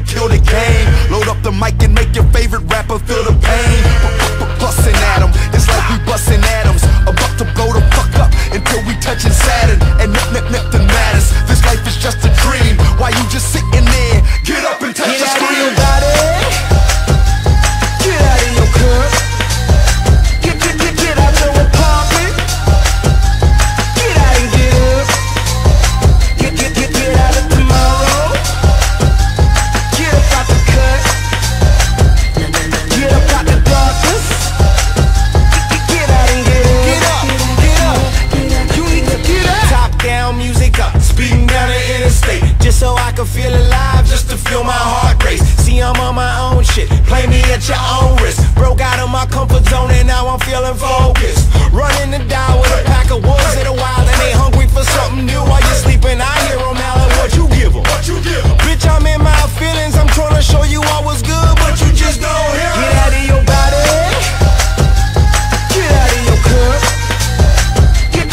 to kill the game. Load up the mic and make your favorite rapper feel the pain. Bussin' at 'em, it's like we bussin' atoms, about to blow the fuck up until we touchin' Saturn. And nothing matters, this life is just a dream. Why you just sitting there? Get up and touch the screen. So I can feel alive, just to feel my heart race. See, I'm on my own shit, play me at your own risk. Broke out of my comfort zone and now I'm feeling focused. Running the dial with a pack of wolves in the wild, and they hungry for something new. While you're sleeping, I hear them now, like, what you give them? What you give them? Bitch, I'm in my feelings, I'm trying to show you I was good, but you just don't hear it. Get out of your body, get out of your cup. Get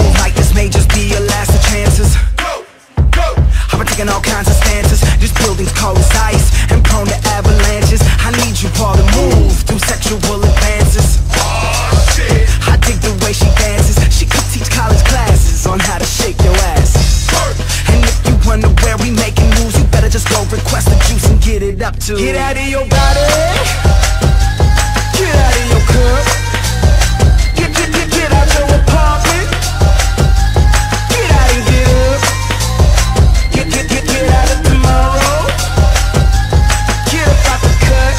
out of your body, get out of your cup, get out your apartment, get out and get up, get out of tomorrow, get up out the cut,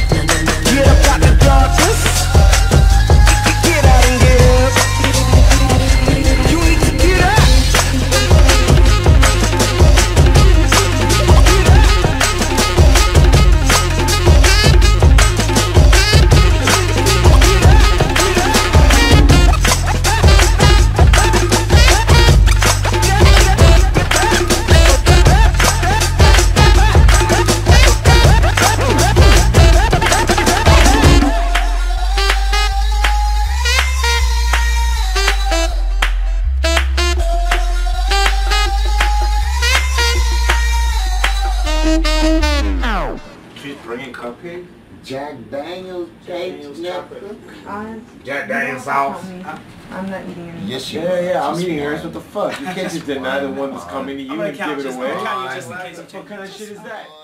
get up out the darkness, get out and get up, you need to get Jack Daniels cake, Jack Daniels sauce. I'm not eating anything. Yes, yeah, I'm eating yours. What the fuck? You can't just deny the one that's coming to you and give it away. What kind of shit is that?